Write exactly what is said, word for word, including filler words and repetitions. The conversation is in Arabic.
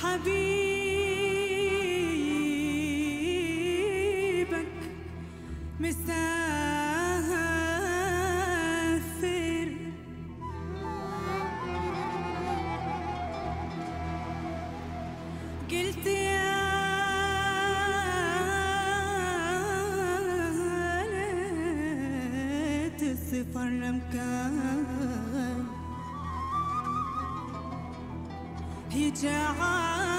حبيبك مسافر قلت يا ليت السفر لم كان يجعل